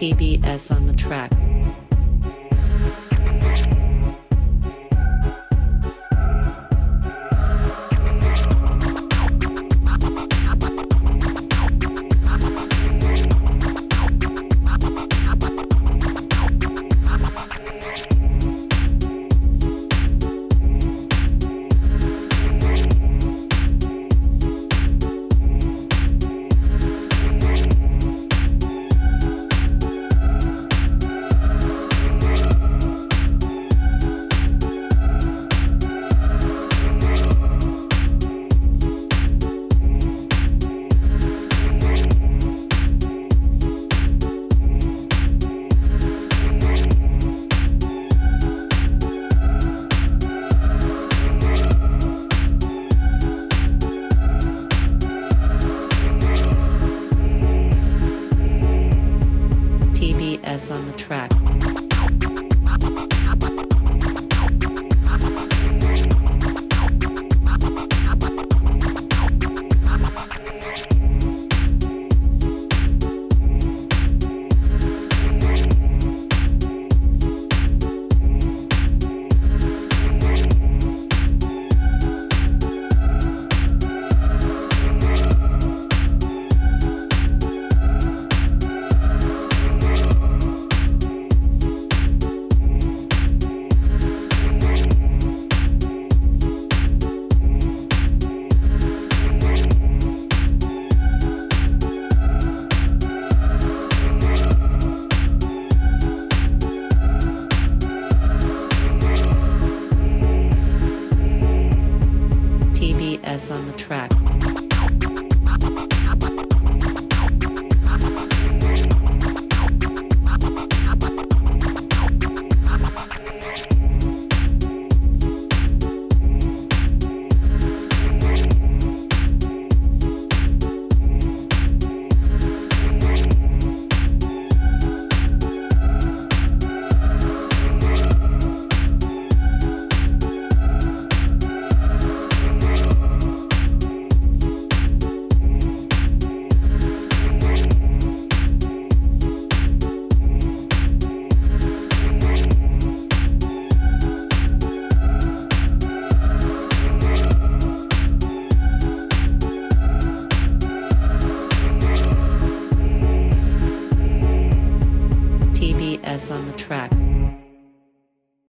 TBS on the track. TBS on the track. TBS on the track.